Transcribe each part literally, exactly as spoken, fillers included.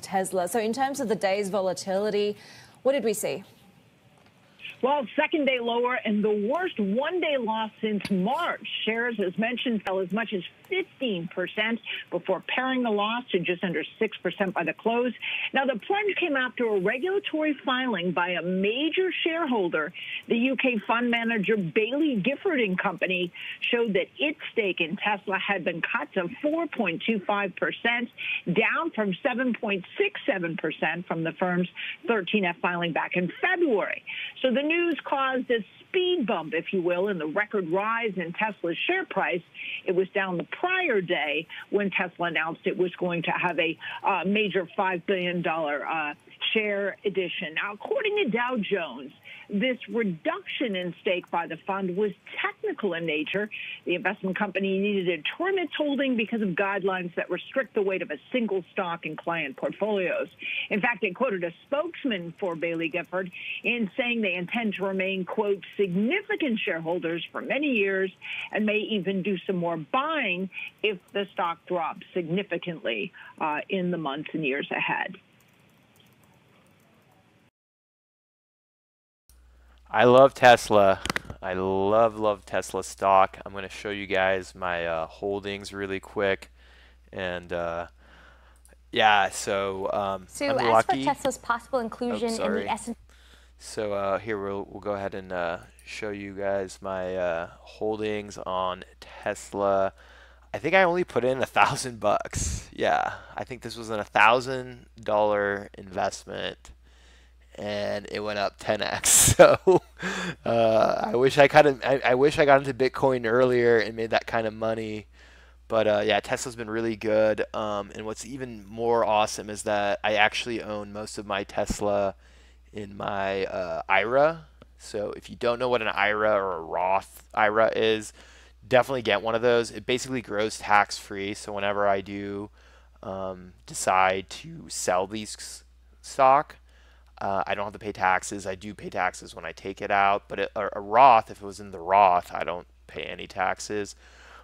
to Tesla. So in terms of the day's volatility, what did we see? Well, second day lower and the worst one-day loss since March. Shares, as mentioned, fell as much as fifteen percent before paring the loss to just under six percent by the close. Now, the plunge came after a regulatory filing by a major shareholder. The U K fund manager Bailey Gifford and Company showed that its stake in Tesla had been cut to four point two five percent, down from seven point six seven percent from the firm's thirteen F filing back in February. So the news caused a speed bump, if you will, in the record rise in Tesla's share price. It was down the prior day when Tesla announced it was going to have a uh, major five billion dollars uh, share addition. Now, according to Dow Jones, this reduction in stake by the fund was technical in nature. The investment company needed to trim its holding because of guidelines that restrict the weight of a single stock in client portfolios. In fact, it quoted a spokesman for Bailey Gifford in saying they intend to remain, quote, significant shareholders for many years and may even do some more buying if the stock drops significantly uh, in the months and years ahead. I love Tesla. I love, love Tesla stock. I'm going to show you guys my uh, holdings really quick. And uh, yeah, so um, so I'm lucky. So as for Tesla's possible inclusion oh, in the S and P. So uh, here we'll, we'll go ahead and uh, show you guys my uh, holdings on Tesla. I think I only put in a thousand bucks. Yeah, I think this was an one thousand dollar investment. And it went up ten X. So uh, I wish I kind of I, I wish I got into Bitcoin earlier and made that kind of money. But uh, yeah, Tesla's been really good. Um, and what's even more awesome is that I actually own most of my Tesla in my uh, I R A. So if you don't know what an I R A or a Roth I R A is, definitely get one of those. It basically grows tax free. So whenever I do um, decide to sell these stock. Uh, I don't have to pay taxes. I do pay taxes when I take it out, but it, a, a Roth, if it was in the Roth, I don't pay any taxes.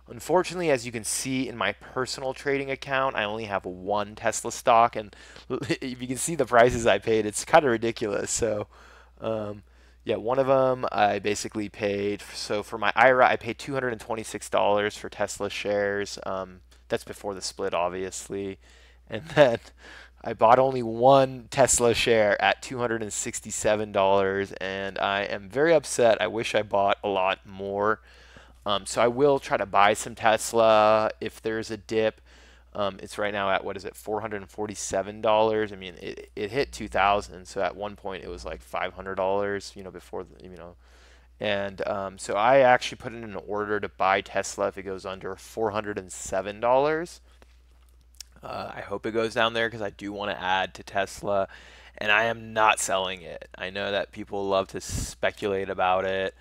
Unfortunately, as you can see in my personal trading account, I only have one Tesla stock, and if you can see the prices I paid, it's kind of ridiculous. So, um, yeah, one of them I basically paid. So for my I R A, I paid two hundred twenty-six dollars for Tesla shares. Um, that's before the split, obviously, and then I bought only one Tesla share at two hundred sixty-seven dollars, and I am very upset. I wish I bought a lot more. Um, so I will try to buy some Tesla if there's a dip. Um, it's right now at, what is it, four hundred forty-seven dollars. I mean, it, it hit two thousand dollars, so at one point it was like five hundred dollars, you know, before, the, you know. And um, so I actually put in an order to buy Tesla if it goes under four hundred seven dollars. Uh, I hope it goes down there because I do want to add to Tesla, and I am not selling it. I know that people love to speculate about it.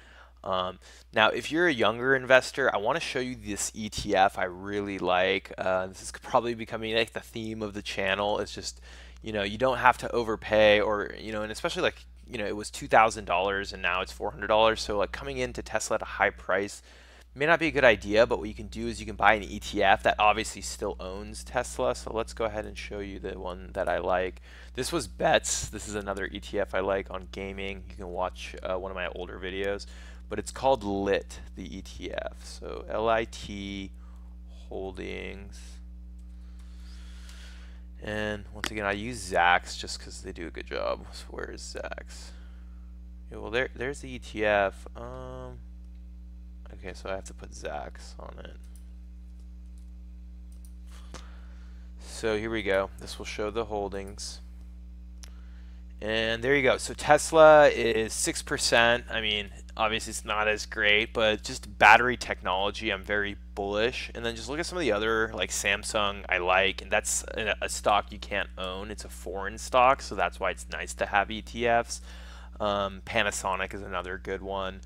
Um, now, if you're a younger investor, I want to show you this E T F I really like. Uh, this is probably becoming like the theme of the channel. It's just, you know, you don't have to overpay, or, you know, and especially like, you know, it was two thousand dollars and now it's four hundred dollars. So like coming into Tesla at a high price may not be a good idea, but what you can do is you can buy an E T F that obviously still owns Tesla. So let's go ahead and show you the one that I like. This was Bets. This is another E T F I like on gaming. You can watch uh, one of my older videos, but it's called L I T, the E T F. So L I T Holdings. And once again, I use Zacks just because they do a good job. So where is Zacks? Yeah, well, there, there's the E T F. Um... Okay, so I have to put Zacks on it. So here we go. This will show the holdings. And there you go. So Tesla is six percent. I mean, obviously it's not as great, but just battery technology, I'm very bullish. And then just look at some of the other, like Samsung, I like. And that's a stock you can't own. It's a foreign stock, so that's why it's nice to have E T Fs. Um, Panasonic is another good one.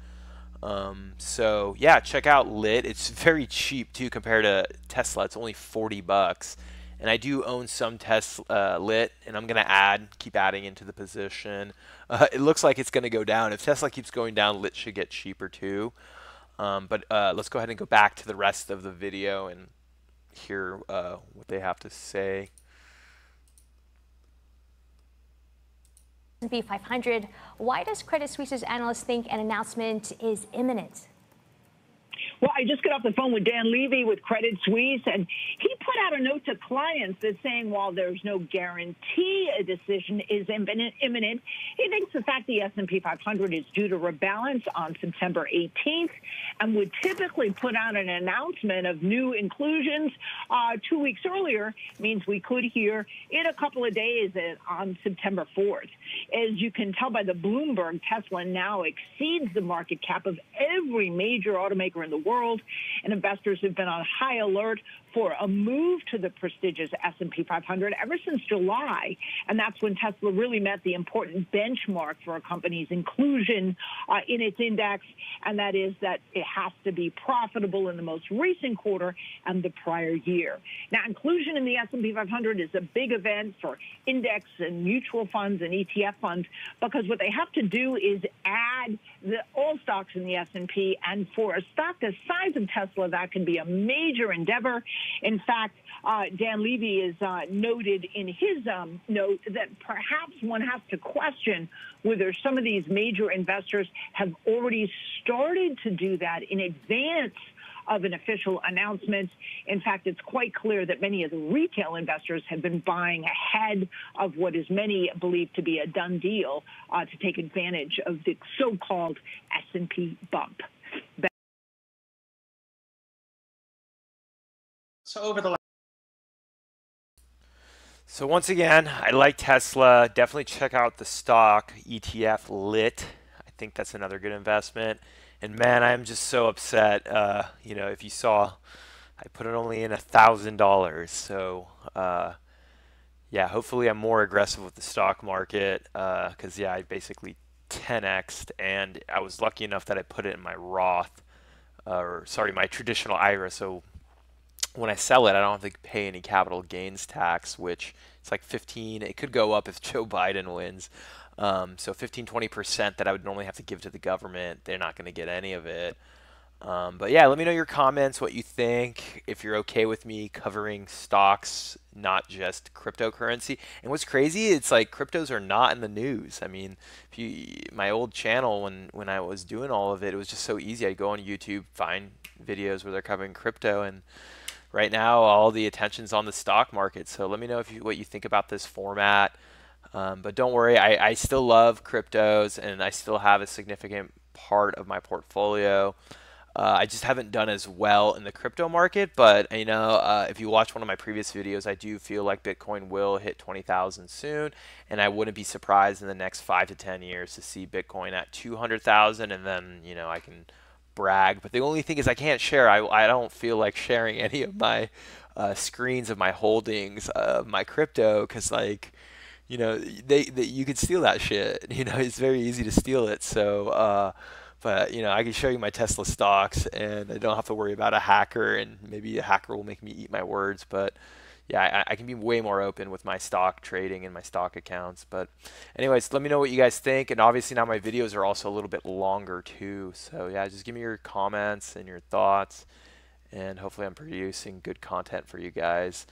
Um, so yeah, check out L I T. It's very cheap too compared to Tesla. It's only forty bucks, and I do own some Tesla uh, L I T, and I'm gonna add, keep adding into the position. Uh, it looks like it's gonna go down. If Tesla keeps going down, L I T should get cheaper too. Um, but uh, let's go ahead and go back to the rest of the video and hear uh, what they have to say. S and P five hundred. Why does Credit Suisse's analysts think an announcement is imminent? Well, I just got off the phone with Dan Levy with Credit Suisse, and he put out a note to clients that's saying while there's no guarantee a decision is imminent, he thinks the fact the S and P five hundred is due to rebalance on September eighteenth and would typically put out an announcement of new inclusions uh, two weeks earlier means we could hear in a couple of days on September fourth. As you can tell by the Bloomberg, Tesla now exceeds the market cap of every major automaker in the world, and investors have been on high alert for a move to the prestigious S and P five hundred ever since July, and that's when Tesla really met the important benchmark for a company's inclusion uh, in its index, and that is that it has to be profitable in the most recent quarter and the prior year. Now, inclusion in the S and P five hundred is a big event for index and mutual funds and E T F funds, because what they have to do is add the, all stocks in the S and P, and for a stock the size of Tesla, that can be a major endeavor. In fact, uh, Dan Levy is uh, noted in his um, note that perhaps one has to question whether some of these major investors have already started to do that in advance of an official announcement. In fact, it's quite clear that many of the retail investors have been buying ahead of what is many believe to be a done deal uh, to take advantage of the so-called S and P bump. Back So over the last So once again, I like Tesla. Definitely check out the stock E T F L I T. I think that's another good investment. And man, I'm just so upset. Uh, you know, if you saw, I put it only in a thousand dollars. So uh, yeah, hopefully I'm more aggressive with the stock market because uh, yeah, I basically ten X'd, and I was lucky enough that I put it in my Roth, uh, or sorry, my traditional I R A. So when I sell it, I don't have to pay any capital gains tax, which it's like fifteen. It could go up if Joe Biden wins. Um, so fifteen, twenty percent that I would normally have to give to the government. They're not going to get any of it. Um, but yeah, let me know your comments, what you think, if you're okay with me covering stocks, not just cryptocurrency. And what's crazy, it's like cryptos are not in the news. I mean, if you, my old channel, when, when I was doing all of it, it was just so easy. I'd go on YouTube, find videos where they're covering crypto, and right now, all the attention's on the stock market. So let me know if you, what you think about this format. Um, but don't worry, I, I still love cryptos, and I still have a significant part of my portfolio. Uh, I just haven't done as well in the crypto market. But you know, uh, if you watch one of my previous videos, I do feel like Bitcoin will hit twenty thousand soon, and I wouldn't be surprised in the next five to ten years to see Bitcoin at two hundred thousand, and then you know I can brag. But the only thing is I can't share. I, I don't feel like sharing any of my uh, screens of my holdings of my crypto, because like, you know, they, they you could steal that shit. You know, it's very easy to steal it. So, uh, but you know, I can show you my Tesla stocks, and I don't have to worry about a hacker, and maybe a hacker will make me eat my words. But yeah, I, I can be way more open with my stock trading and my stock accounts. But anyways, let me know what you guys think. And obviously now my videos are also a little bit longer too. So yeah, just give me your comments and your thoughts. And hopefully I'm producing good content for you guys.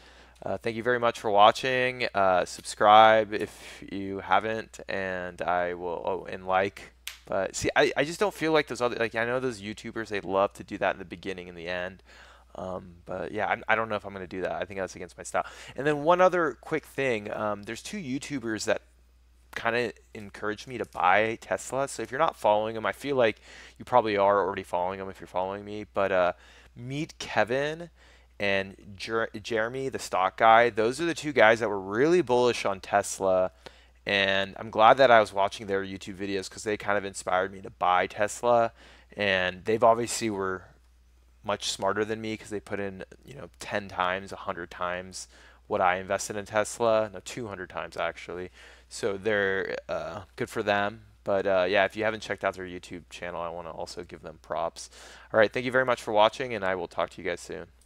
Uh, thank you very much for watching. Uh, subscribe if you haven't. And I will, oh, and like. But see, I, I just don't feel like those other, like I know those YouTubers, they love to do that in the beginning and the end. Um, but yeah, I, I don't know if I'm going to do that. I think that's against my style. And then one other quick thing, um, there's two YouTubers that kind of encouraged me to buy Tesla. So if you're not following them, I feel like you probably are already following them if you're following me. But uh, Meet Kevin and Jer Jeremy, the stock guy, those are the two guys that were really bullish on Tesla. And I'm glad that I was watching their YouTube videos because they kind of inspired me to buy Tesla. And they've obviously were much smarter than me because they put in, you know, ten times, one hundred times what I invested in Tesla. No, two hundred times actually. So they're uh, good for them. But uh, yeah, if you haven't checked out their YouTube channel, I want to also give them props. All right, thank you very much for watching, and I will talk to you guys soon.